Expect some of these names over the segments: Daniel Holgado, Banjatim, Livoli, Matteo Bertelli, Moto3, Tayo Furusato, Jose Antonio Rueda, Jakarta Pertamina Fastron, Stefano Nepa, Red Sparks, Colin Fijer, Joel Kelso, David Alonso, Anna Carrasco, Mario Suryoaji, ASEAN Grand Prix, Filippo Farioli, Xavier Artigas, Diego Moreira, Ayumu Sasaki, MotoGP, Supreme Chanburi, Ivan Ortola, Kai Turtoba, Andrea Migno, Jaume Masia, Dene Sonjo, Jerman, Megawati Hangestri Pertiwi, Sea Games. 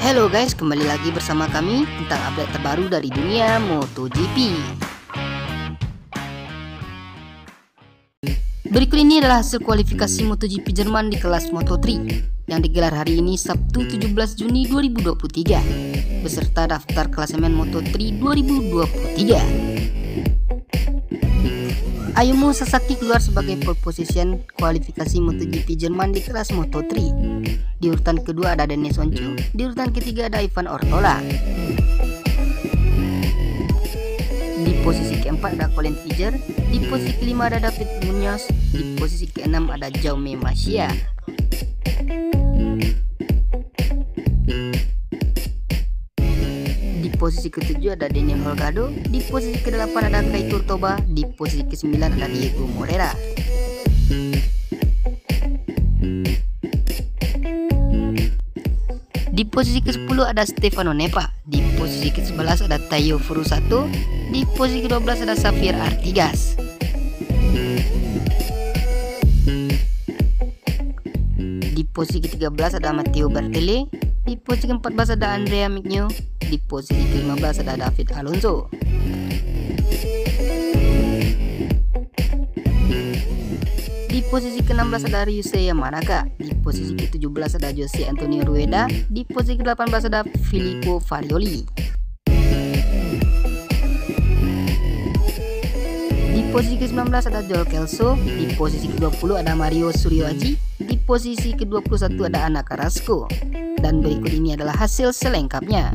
Halo guys, kembali lagi bersama kami tentang update terbaru dari dunia MotoGP. Berikut ini adalah hasil kualifikasi MotoGP Jerman di kelas Moto3 yang digelar hari ini Sabtu 17 Juni 2023 beserta daftar klasemen Moto3 2023. Ayumu Sasaki keluar sebagai pole position kualifikasi MotoGP Jerman di kelas Moto3. Di urutan kedua ada Dene Sonjo, di urutan ketiga ada Ivan Ortola. Di posisi keempat ada Colin Fijer, di posisi kelima ada David Munoz, di posisi keenam ada Jaume Masia. Di posisi ketujuh ada Daniel Holgado, di posisi kedelapan ada Kai Turtoba, di posisi kesembilan ada Diego Moreira. Di posisi ke-10 ada Stefano Nepa, di posisi ke-11 ada Tayo Furusato, di posisi ke-12 ada Xavier Artigas. Di posisi ke-13 ada Matteo Bertelli, di posisi ke-14 ada Andrea Migno, di posisi ke-15 ada David Alonso. Di posisi ke-16 ada Ryusei Yamanaka, di posisi ke-17 ada Jose Antonio Rueda, di posisi ke-18 ada Filippo Farioli. Di posisi ke-19 ada Joel Kelso, di posisi ke-20 ada Mario Suryoaji, di posisi ke-21 ada Anna Carrasco. Dan berikut ini adalah hasil selengkapnya.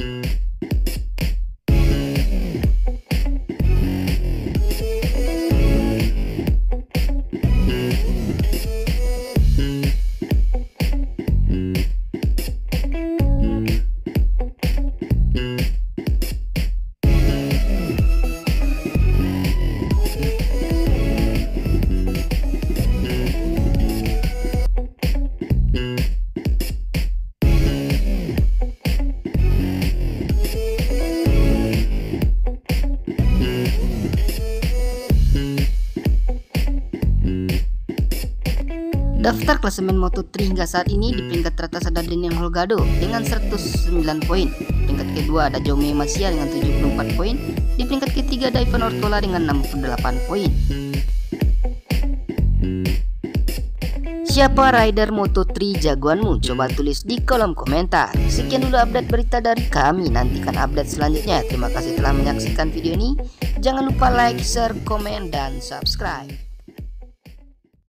Daftar klasemen Moto3 hingga saat ini di peringkat teratas ada Daniel Holgado dengan 109 poin. Peringkat kedua ada Jaume Masia dengan 74 poin. Di peringkat ketiga ada Ivan Ortola dengan 68 poin. Siapa rider Moto3 jagoanmu? Coba tulis di kolom komentar. Sekian dulu update berita dari kami. Nantikan update selanjutnya. Terima kasih telah menyaksikan video ini. Jangan lupa like, share, komen, dan subscribe.